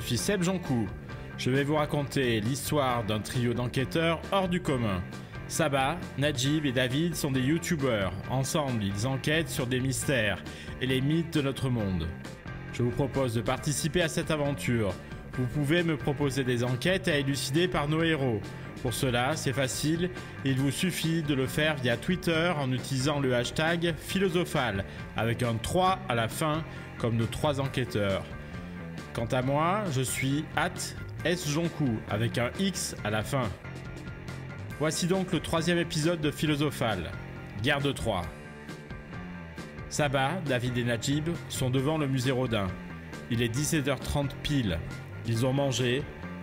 philosophie Seb Joncout. Je vais vous raconter l'histoire d'un trio d'enquêteurs hors du commun. Saba, Najib et David sont des youtubeurs. Ensemble, ils enquêtent sur des mystères et les mythes de notre monde. Je vous propose de participer à cette aventure. Vous pouvez me proposer des enquêtes à élucider par nos héros. Pour cela, c'est facile, il vous suffit de le faire via Twitter en utilisant le hashtag philosophal, avec un 3 à la fin, comme nos 3 enquêteurs. Quant à moi, je suis @sjoncout, avec un X à la fin. Voici donc le 3e épisode de Philosophal, Guerre de Troie. Saba, David et Najib sont devant le musée Rodin. Il est 17h30 pile. Ils ont mangé,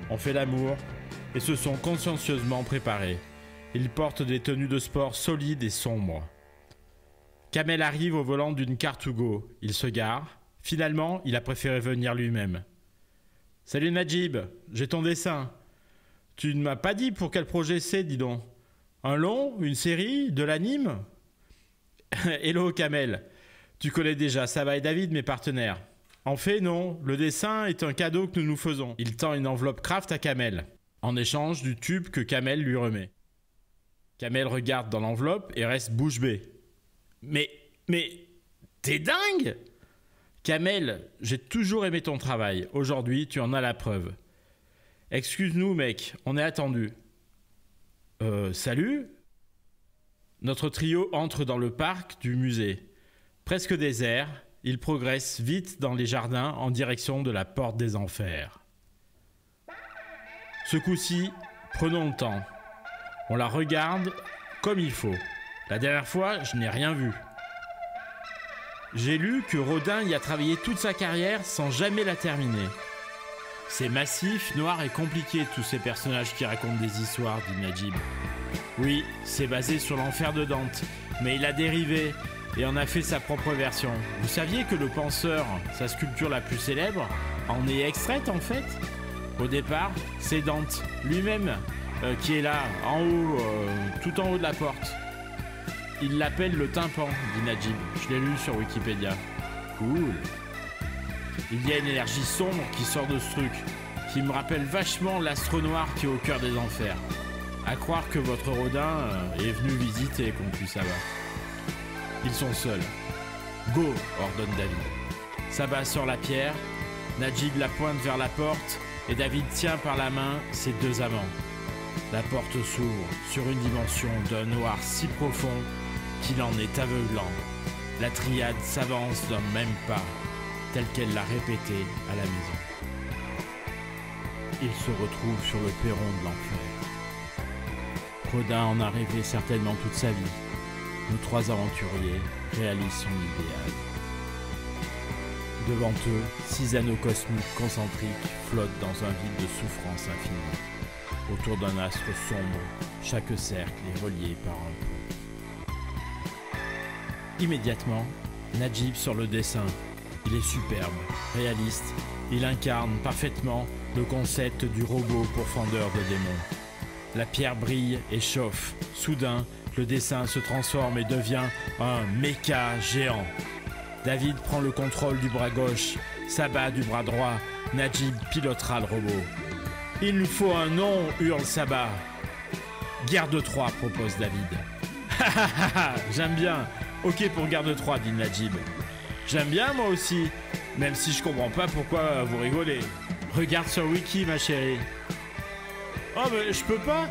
ont fait l'amour et se sont consciencieusement préparés. Ils portent des tenues de sport solides et sombres. Kamel arrive au volant d'une Car2Go. Il se gare. Finalement, il a préféré venir lui-même. « Salut Najib, j'ai ton dessin. Tu ne m'as pas dit pour quel projet c'est, dis donc. Un long, une série, de l'anime ?»« Hello Kamel, tu connais déjà Saba et David, mes partenaires. » En fait, non, le dessin est un cadeau que nous nous faisons. Il tend une enveloppe Kraft à Kamel, en échange du tube que Kamel lui remet. Kamel regarde dans l'enveloppe et reste bouche bée. Mais, t'es dingue! Kamel, j'ai toujours aimé ton travail. Aujourd'hui, tu en as la preuve. Excuse-nous, mec, on est attendu. Salut? Notre trio entre dans le parc du musée. Presque désert. Il progresse vite dans les jardins en direction de la porte des enfers. Ce coup-ci, prenons le temps. On la regarde comme il faut. La dernière fois, je n'ai rien vu. J'ai lu que Rodin y a travaillé toute sa carrière sans jamais la terminer. C'est massif, noir et compliqué, tous ces personnages qui racontent des histoires, dit Najib. Oui, c'est basé sur l'enfer de Dante, mais il a dérivé et en a fait sa propre version. Vous saviez que le penseur, sa sculpture la plus célèbre, en est extraite en fait? Au départ, c'est Dante lui-même qui est là, en haut, tout en haut de la porte. Il l'appelle le tympan, dit Najib. Je l'ai lu sur Wikipédia. Cool. Il y a une énergie sombre qui sort de ce truc, qui me rappelle vachement l'astre noir qui est au cœur des enfers. À croire que votre Rodin est venu visiter, conclut Saba. Ils sont seuls. « Go !» ordonne David. Saba sort la pierre, Najib la pointe vers la porte et David tient par la main ses deux amants. La porte s'ouvre sur une dimension d'un noir si profond qu'il en est aveuglant. La triade s'avance d'un même pas, tel qu'elle l'a répété à la maison. Ils se retrouvent sur le perron de l'enfer. Rodin en a rêvé certainement toute sa vie. Nos 3 aventuriers réalisent son idéal. Devant eux, 6 anneaux cosmiques concentriques flottent dans un vide de souffrance infinie. Autour d'un astre sombre, chaque cercle est relié par un pont. Immédiatement, Najib sort le dessin. Il est superbe, réaliste. Il incarne parfaitement le concept du robot pourfendeur de démons. La pierre brille et chauffe. Soudain, le dessin se transforme et devient un méca géant. David prend le contrôle du bras gauche, Saba du bras droit, Najib pilotera le robot. « Il nous faut un nom !» hurle Saba. « Guerre de Troie !» propose David. « Ha ha ha ha ! J'aime bien !»« Ok pour Guerre de Troie !» dit Najib. « J'aime bien moi aussi, même si je comprends pas pourquoi vous rigolez. Regarde sur Wiki ma chérie. »« Oh mais je peux pas,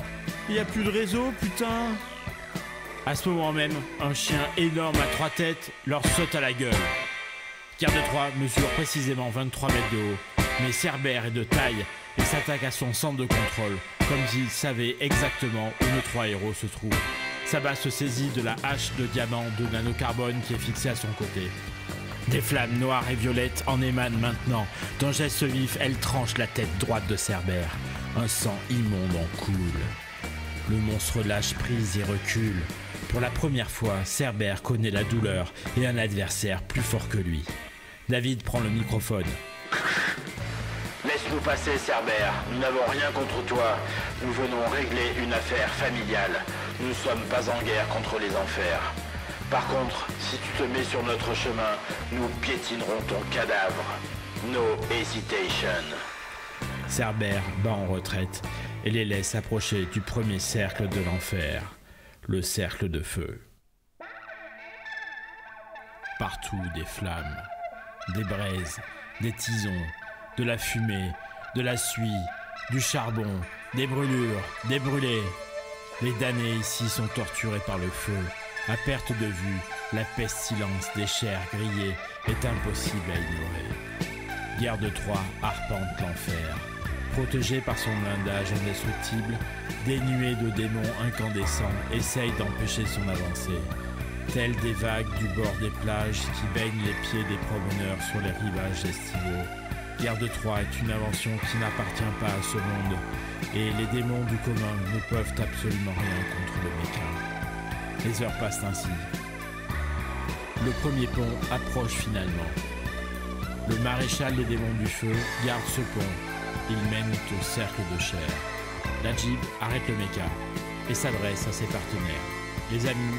il n'y a plus de réseau, putain !» À ce moment même, un chien énorme à 3 têtes leur saute à la gueule. Guerre de Troie mesure précisément 23 mètres de haut, mais Cerbère est de taille et s'attaque à son centre de contrôle, comme s'il savait exactement où nos 3 héros se trouvent. Saba se saisit de la hache de diamant de nanocarbone qui est fixée à son côté. Des flammes noires et violettes en émanent maintenant. D'un geste vif, elle tranche la tête droite de Cerbère. Un sang immonde en coule. Le monstre lâche prise et recule. Pour la première fois, Cerbère connaît la douleur et un adversaire plus fort que lui. David prend le microphone. Laisse-nous passer, Cerbère. Nous n'avons rien contre toi. Nous venons régler une affaire familiale. Nous ne sommes pas en guerre contre les enfers. Par contre, si tu te mets sur notre chemin, nous piétinerons ton cadavre. No hesitation. Cerbère bat en retraite et les laisse approcher du premier cercle de l'enfer, le cercle de feu. Partout des flammes, des braises, des tisons, de la fumée, de la suie, du charbon, des brûlures, des brûlés. Les damnés ici sont torturés par le feu. À perte de vue, la pestilence des chairs grillées est impossible à ignorer. Guerre de Troie arpente l'enfer. Protégé par son blindage indestructible, des nuées de démons incandescents essayent d'empêcher son avancée. Telles des vagues du bord des plages qui baignent les pieds des promeneurs sur les rivages estivaux. Guerre de Troie est une invention qui n'appartient pas à ce monde, et les démons du commun ne peuvent absolument rien contre le Mécain. Les heures passent ainsi. Le premier pont approche finalement. Le maréchal des démons du feu garde ce pont. Il mène au cercle de chair. Najib arrête le Méca et s'adresse à ses partenaires. Les amis,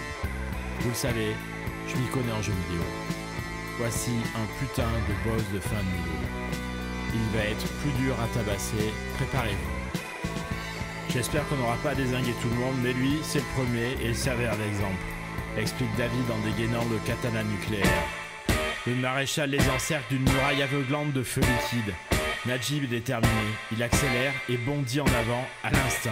vous le savez, je m'y connais en jeu vidéo. Voici un putain de boss de fin de niveau. Il va être plus dur à tabasser, préparez-vous. J'espère qu'on n'aura pas dézingué tout le monde, mais lui, c'est le premier et il servira d'exemple. Explique David en dégainant le katana nucléaire. Le maréchal les encercle d'une muraille aveuglante de feu liquide. Najib est déterminé, il accélère et bondit en avant à l'instinct.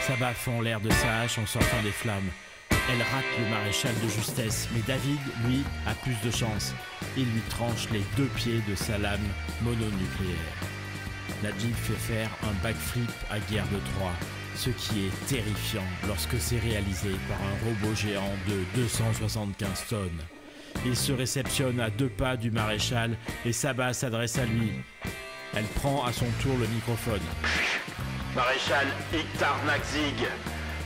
Sa baffe fend l'air de sa hache en sortant des flammes. Elle rate le maréchal de justesse, mais David, lui, a plus de chance. Il lui tranche les deux pieds de sa lame mononucléaire. Najib fait faire un backflip à guerre de Troie, ce qui est terrifiant lorsque c'est réalisé par un robot géant de 275 tonnes. Il se réceptionne à deux pas du maréchal et Saba s'adresse à lui. Elle prend à son tour le microphone. Maréchal Iktar Nakzig,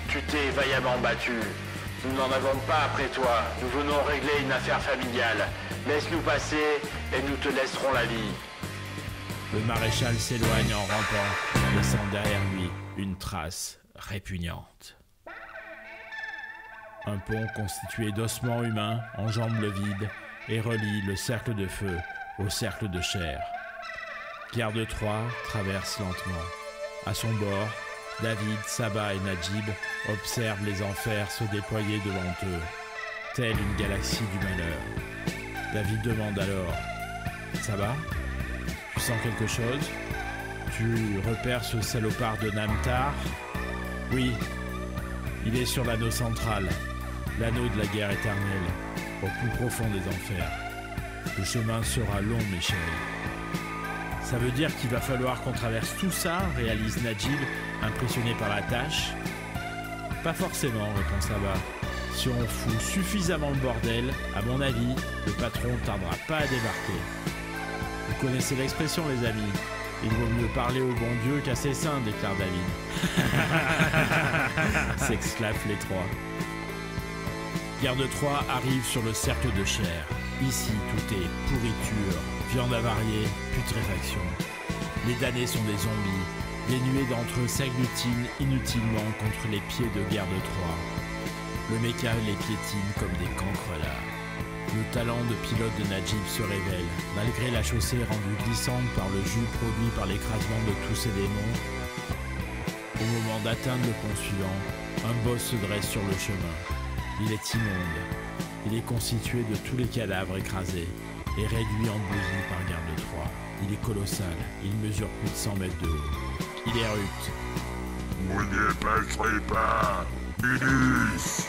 tu t'es vaillamment battu. Nous n'en avons pas après toi. Nous venons régler une affaire familiale. Laisse-nous passer et nous te laisserons la vie. Le maréchal s'éloigne en rampant, laissant derrière lui une trace répugnante. Un pont constitué d'ossements humains enjambe le vide et relie le cercle de feu au cercle de chair. Guerre de Troie traverse lentement. À son bord, David, Saba et Najib observent les enfers se déployer devant eux, telle une galaxie du malheur. David demande alors « Saba, tu sens quelque chose? Tu repères ce salopard de Namtar? » Oui, il est sur l'anneau central. L'anneau de la guerre éternelle, au plus profond des enfers. Le chemin sera long, mes chéris. Ça veut dire qu'il va falloir qu'on traverse tout ça, réalise Najib, impressionné par la tâche. Pas forcément, répond Saba. Si on fout suffisamment le bordel, à mon avis, le patron tardera pas à débarquer. Vous connaissez l'expression, les amis. Il vaut mieux parler au bon Dieu qu'à ses saints, déclare David. S'exclavent les trois. Guerre de Troie arrive sur le cercle de chair. Ici, tout est pourriture, viande avariée, putréfaction. Les damnés sont des zombies. Des nuées d'entre eux s'agglutinent inutilement contre les pieds de guerre de Troie. Le Méca les piétine comme des cancrelats. Le talent de pilote de Najib se révèle. Malgré la chaussée rendue glissante par le jus produit par l'écrasement de tous ces démons, au moment d'atteindre le pont suivant, un boss se dresse sur le chemin. Il est immonde. Il est constitué de tous les cadavres écrasés et réduit en bouillie par guerre de Troie. Il est colossal. Il mesure plus de 100 mètres de haut. Il érupte. Vous ne passerez pas, Minus!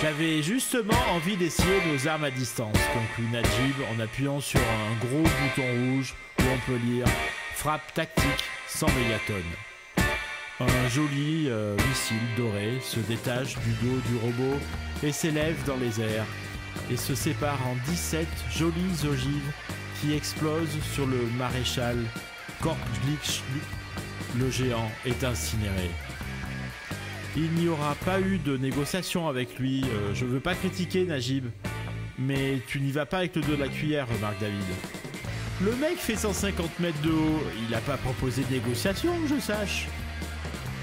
J'avais justement envie d'essayer nos armes à distance, conclut Najib en appuyant sur un gros bouton rouge où on peut lire « Frappe tactique 100 mégatonnes ». Un joli missile doré se détache du dos du robot et s'élève dans les airs et se sépare en 17 jolies ogives qui explosent sur le maréchal. Korpglitch, le géant, est incinéré. Il n'y aura pas eu de négociation avec lui. Je veux pas critiquer Najib, mais tu n'y vas pas avec le dos de la cuillère, remarque David. Le mec fait 150 mètres de haut, il a pas proposé de négociation, que je sache.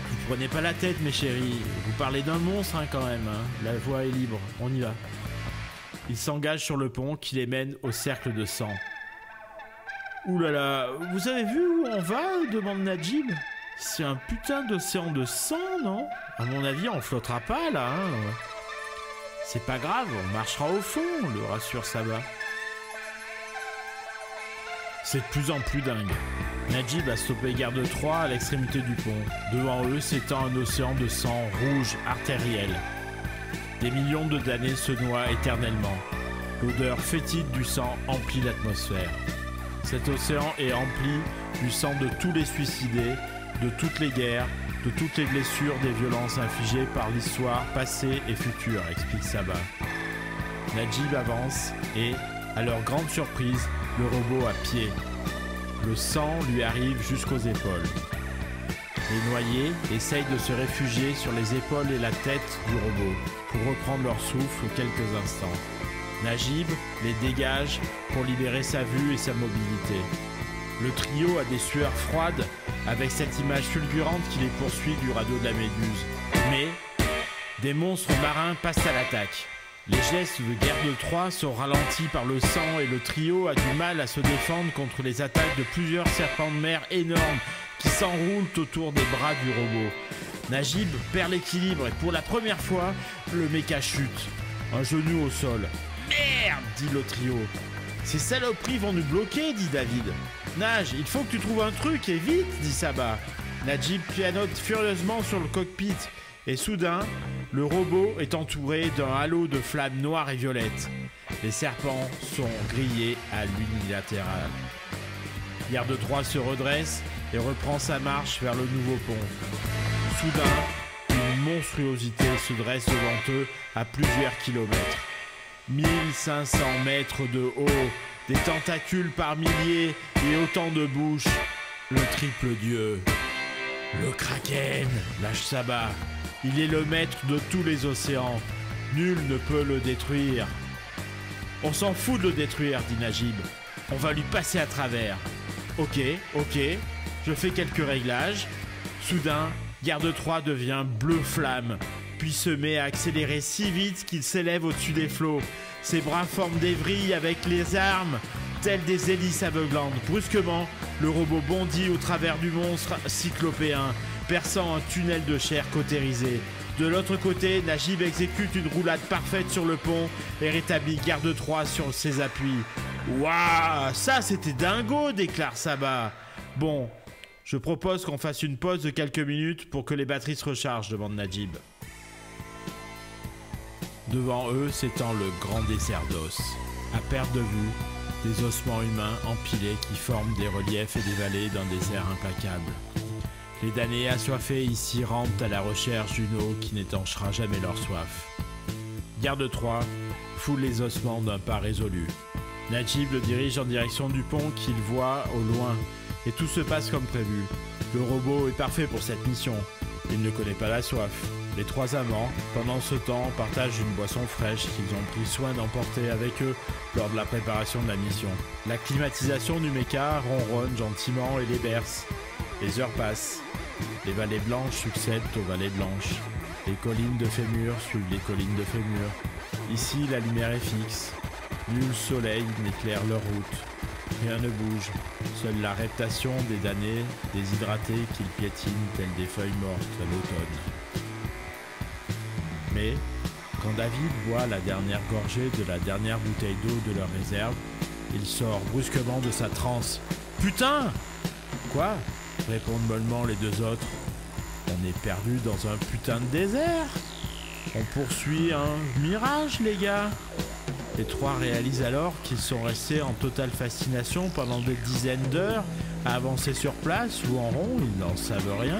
Vous prenez pas la tête, mes chéris, vous parlez d'un monstre hein, quand même, hein. La voie est libre, on y va. Ils s'engagent sur le pont qui les mène au cercle de sang. Oulala, vous avez vu où on va? Demande Najib. C'est un putain d'océan de sang, non? À mon avis, on flottera pas là, hein. C'est pas grave, on marchera au fond, le rassure Saba. C'est de plus en plus dingue. Najib a stoppé Garde 3 à l'extrémité du pont. Devant eux s'étend un océan de sang rouge artériel. Des millions de damnés se noient éternellement. L'odeur fétide du sang emplit l'atmosphère. Cet océan est empli du sang de tous les suicidés, de toutes les guerres, de toutes les blessures des violences infligées par l'histoire passée et future, explique Saba. Najib avance et, à leur grande surprise, le robot à pied. Le sang lui arrive jusqu'aux épaules. Les noyés essayent de se réfugier sur les épaules et la tête du robot pour reprendre leur souffle quelques instants. Najib les dégage pour libérer sa vue et sa mobilité. Le trio a des sueurs froides avec cette image fulgurante qui les poursuit du radeau de la Méduse. Mais des monstres marins passent à l'attaque. Les gestes de Garde 3 sont ralentis par le sang et le trio a du mal à se défendre contre les attaques de plusieurs serpents de mer énormes qui s'enroulent autour des bras du robot. Najib perd l'équilibre et pour la première fois, le méca chute, un genou au sol. « Merde !» dit le trio. « Ces saloperies vont nous bloquer !» dit David. « Nage, il faut que tu trouves un truc et vite !» dit Saba. Najib pianote furieusement sur le cockpit et soudain, le robot est entouré d'un halo de flammes noires et violettes. Les serpents sont grillés à l'unilatéral. Garde 3 se redresse et reprend sa marche vers le nouveau pont. Soudain, une monstruosité se dresse devant eux à plusieurs kilomètres. 1500 mètres de haut, des tentacules par milliers et autant de bouches. Le triple dieu, le Kraken, lâche Saba. Il est le maître de tous les océans. Nul ne peut le détruire. On s'en fout de le détruire, dit Najib. On va lui passer à travers. Ok, je fais quelques réglages. Soudain, Garde 3 devient bleu flamme, puis se met à accélérer si vite qu'il s'élève au-dessus des flots. Ses bras forment des vrilles avec les armes, telles des hélices aveuglantes. Brusquement, le robot bondit au travers du monstre cyclopéen, perçant un tunnel de chair cautérisée. De l'autre côté, Najib exécute une roulade parfaite sur le pont et rétablit Garde 3 sur ses appuis. « Waouh, ça c'était dingo !» déclare Saba. « Bon, je propose qu'on fasse une pause de quelques minutes pour que les batteries se rechargent, » demande Najib. Devant eux s'étend le grand désert d'os. À perte de vue, des ossements humains empilés qui forment des reliefs et des vallées d'un désert implacable. Les damnés assoiffés ici rampent à la recherche d'une eau qui n'étanchera jamais leur soif. Garde 3 foule les ossements d'un pas résolu. Najib le dirige en direction du pont qu'il voit au loin, et tout se passe comme prévu. Le robot est parfait pour cette mission. Il ne connaît pas la soif. Les trois amants, pendant ce temps, partagent une boisson fraîche qu'ils ont pris soin d'emporter avec eux lors de la préparation de la mission. La climatisation du méca ronronne gentiment et les berce. Les heures passent. Les vallées blanches succèdent aux vallées blanches. Les collines de fémur suivent les collines de fémur. Ici, la lumière est fixe. Nul soleil n'éclaire leur route. Rien ne bouge. Seule la reptation des damnés, déshydratés qu'ils piétinent telles des feuilles mortes à l'automne. Mais, quand David boit la dernière gorgée de la dernière bouteille d'eau de leur réserve, il sort brusquement de sa transe. « Putain !»« Quoi ?» répondent mollement les deux autres. « On est perdu dans un putain de désert. On poursuit un mirage, les gars !» Les trois réalisent alors qu'ils sont restés en totale fascination pendant des dizaines d'heures à avancer sur place ou en rond, ils n'en savent rien,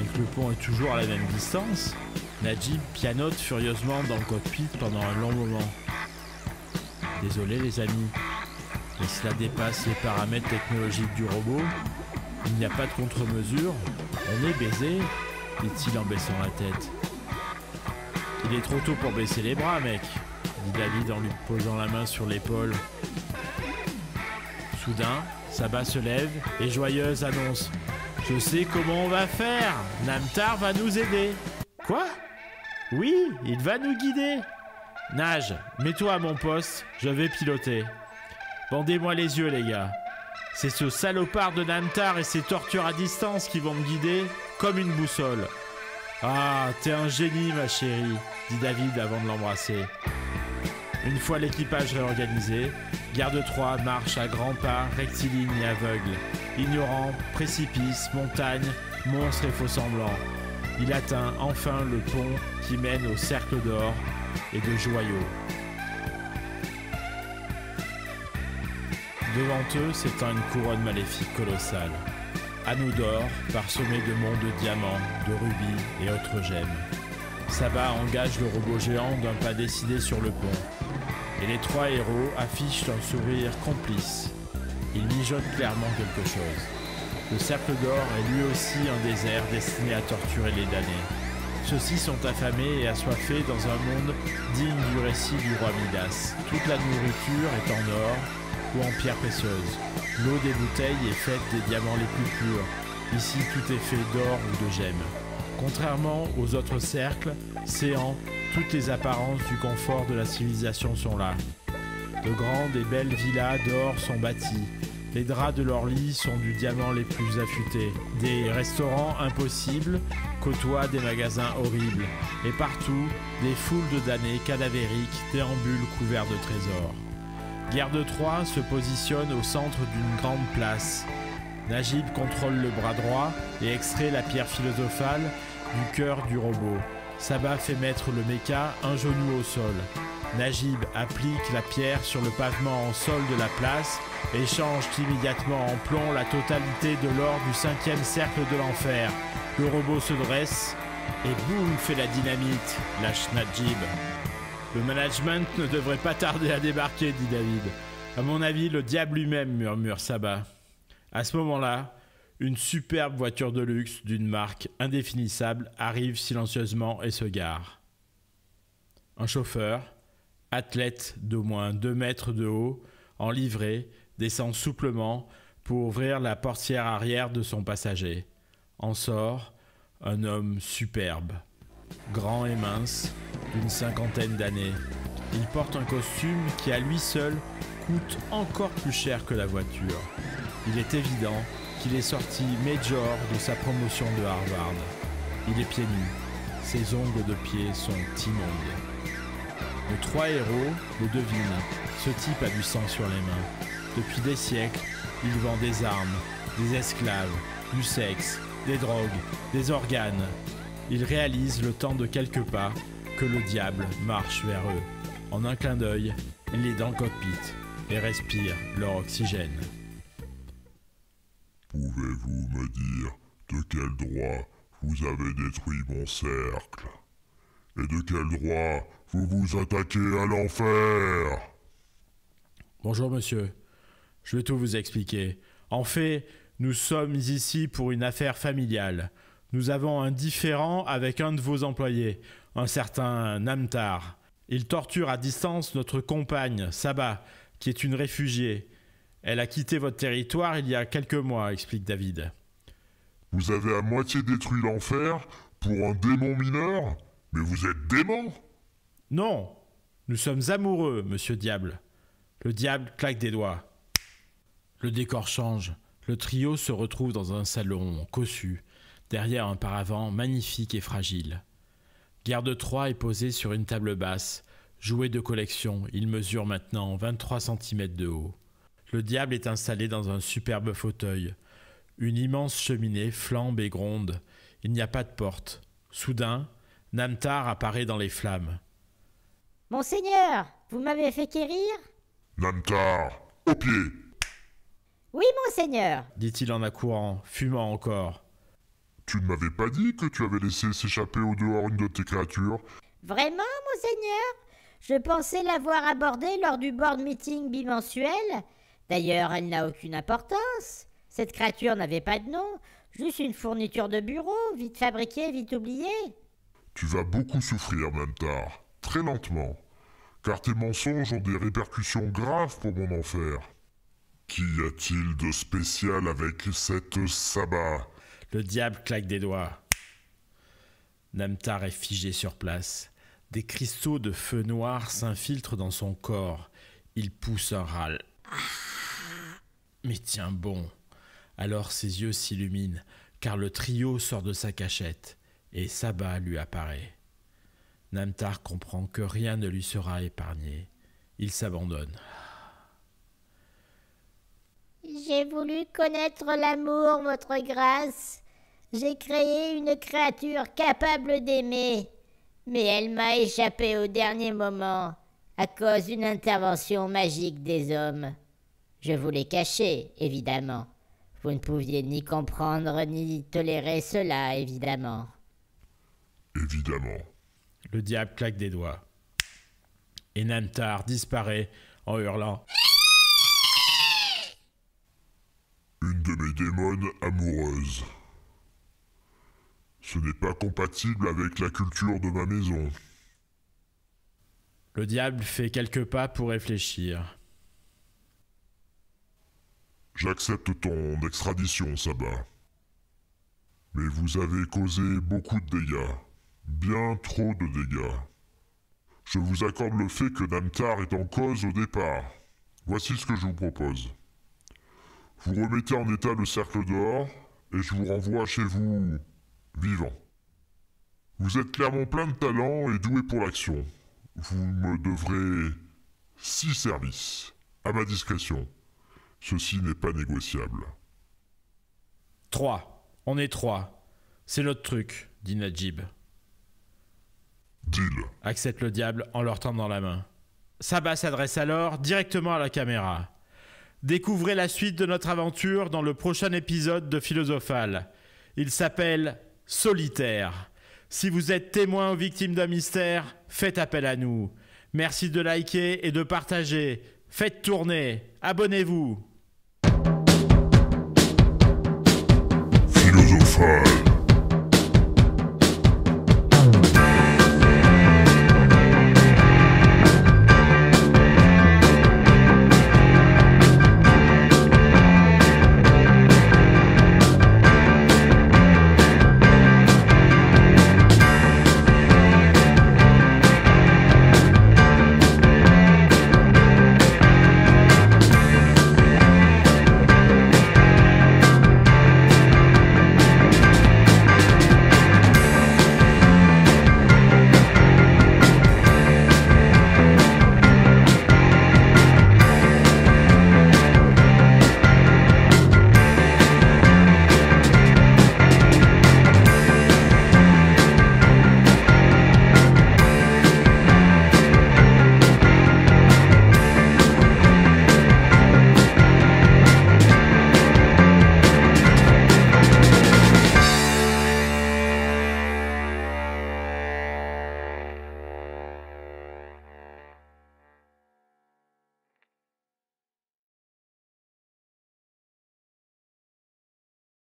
et que le pont est toujours à la même distance. Najib pianote furieusement dans le cockpit pendant un long moment. « Désolé les amis, mais cela dépasse les paramètres technologiques du robot. Il n'y a pas de contre-mesure. On est baisé », dit-il en baissant la tête. « Il est trop tôt pour baisser les bras, mec », dit David en lui posant la main sur l'épaule. Soudain, Saba se lève et joyeuse annonce. « Je sais comment on va faire. Namtar va nous aider. » « Quoi ? Oui, il va nous guider. Nage, mets-toi à mon poste, je vais piloter. Bandez-moi les yeux, les gars. C'est ce salopard de Namtar et ses tortures à distance qui vont me guider comme une boussole. Ah, t'es un génie ma chérie, dit David avant de l'embrasser. Une fois l'équipage réorganisé, Garde 3 marche à grands pas, rectiligne et aveugle, ignorant précipices, montagnes, monstres et faux-semblants. Il atteint enfin le pont qui mène au cercle d'or et de joyaux. Devant eux s'étend une couronne maléfique colossale. Anneau d'or, parsemé de monts de diamants, de rubis et autres gemmes. Saba engage le robot géant d'un pas décidé sur le pont. Et les trois héros affichent un sourire complice. Ils mijotent clairement quelque chose. Le cercle d'or est lui aussi un désert destiné à torturer les damnés. Ceux-ci sont affamés et assoiffés dans un monde digne du récit du roi Midas. Toute la nourriture est en or ou en pierre précieuse. L'eau des bouteilles est faite des diamants les plus purs. Ici, tout est fait d'or ou de gemmes. Contrairement aux autres cercles, séants, toutes les apparences du confort de la civilisation sont là. De grandes et belles villas d'or sont bâties. Les draps de leurs lits sont du diamant les plus affûtés. Des restaurants impossibles côtoient des magasins horribles. Et partout, des foules de damnés cadavériques déambulent couverts de trésors. Garde 3 se positionne au centre d'une grande place. Najib contrôle le bras droit et extrait la pierre philosophale du cœur du robot. Saba fait mettre le mecha un genou au sol. Najib applique la pierre sur le pavement en sol de la place et change immédiatement en plomb la totalité de l'or du 5e cercle de l'enfer. Le robot se dresse et boum fait la dynamite, lâche Najib. Le management ne devrait pas tarder à débarquer, dit David. À mon avis, le diable lui-même, murmure Saba. À ce moment-là, une superbe voiture de luxe d'une marque indéfinissable arrive silencieusement et se gare. Un chauffeur, athlète d'au moins 2 mètres de haut, en livrée, descend souplement pour ouvrir la portière arrière de son passager. En sort un homme superbe, grand et mince, d'une 50aine d'années. Il porte un costume qui à lui seul coûte encore plus cher que la voiture. Il est évident qu'il est sorti major de sa promotion de Harvard. Il est pieds nus. Ses ongles de pied sont immondes. Nos trois héros le devinent. Ce type a du sang sur les mains. Depuis des siècles, il vend des armes, des esclaves, du sexe, des drogues, des organes. Ils réalisent le temps de quelques pas que le diable marche vers eux. En un clin d'œil, il est dans le cockpit et respire leur oxygène. Pouvez-vous me dire de quel droit vous avez détruit mon cercle? Et de quel droit vous vous attaquez à l'enfer? Bonjour monsieur, je vais tout vous expliquer. En fait, nous sommes ici pour une affaire familiale. Nous avons un différend avec un de vos employés, un certain Namtar. Il torture à distance notre compagne, Saba, qui est une réfugiée. Elle a quitté votre territoire il y a quelques mois, explique David. Vous avez à moitié détruit l'enfer pour un démon mineur? Mais vous êtes démon? Non, nous sommes amoureux, monsieur Diable. Le diable claque des doigts. Le décor change. Le trio se retrouve dans un salon cossu, derrière un paravent magnifique et fragile. Garde 3 est posé sur une table basse. Jouet de collection, il mesure maintenant 23 cm de haut. Le diable est installé dans un superbe fauteuil. Une immense cheminée flambe et gronde. Il n'y a pas de porte. Soudain, Namtar apparaît dans les flammes. « Monseigneur, vous m'avez fait quérir ?»« Namtar, au pied !»« Oui, monseigneur !» dit-il en accourant, fumant encore. « Tu ne m'avais pas dit que tu avais laissé s'échapper au dehors une de tes créatures ?»« Vraiment, monseigneur? Je pensais l'avoir abordée lors du board meeting bimensuel. » D'ailleurs, elle n'a aucune importance. Cette créature n'avait pas de nom, juste une fourniture de bureau, vite fabriquée, vite oubliée. Tu vas beaucoup souffrir, Namtar, très lentement, car tes mensonges ont des répercussions graves pour mon enfer. Qu'y a-t-il de spécial avec cette Saba? Le diable claque des doigts. Namtar est figé sur place. Des cristaux de feu noir s'infiltrent dans son corps. Il pousse un râle. Mais tiens bon! Alors ses yeux s'illuminent, car le trio sort de sa cachette, et Saba lui apparaît. Namtar comprend que rien ne lui sera épargné. Il s'abandonne. J'ai voulu connaître l'amour, votre grâce. J'ai créé une créature capable d'aimer, mais elle m'a échappé au dernier moment, à cause d'une intervention magique des hommes. Je vous l'ai cachée, évidemment. Vous ne pouviez ni comprendre ni tolérer cela, évidemment. Évidemment. Le diable claque des doigts. Et Namtar disparaît en hurlant. Une de mes démones amoureuses. Ce n'est pas compatible avec la culture de ma maison. Le diable fait quelques pas pour réfléchir. J'accepte ton extradition, Saba. Mais vous avez causé beaucoup de dégâts. Bien trop de dégâts. Je vous accorde le fait que Namtar est en cause au départ. Voici ce que je vous propose. Vous remettez en état le cercle d'or, et je vous renvoie chez vous... vivant. Vous êtes clairement plein de talent et doué pour l'action. Vous me devrez 6 services, à ma discrétion. Ceci n'est pas négociable. 3. On est 3. C'est notre truc, dit Najib. Deal. Accepte le diable en leur tendant la main. Saba s'adresse alors directement à la caméra. Découvrez la suite de notre aventure dans le prochain épisode de Philosophal. Il s'appelle Solitaire. Si vous êtes témoin ou victime d'un mystère, faites appel à nous. Merci de liker et de partager. Faites tourner. Abonnez-vous.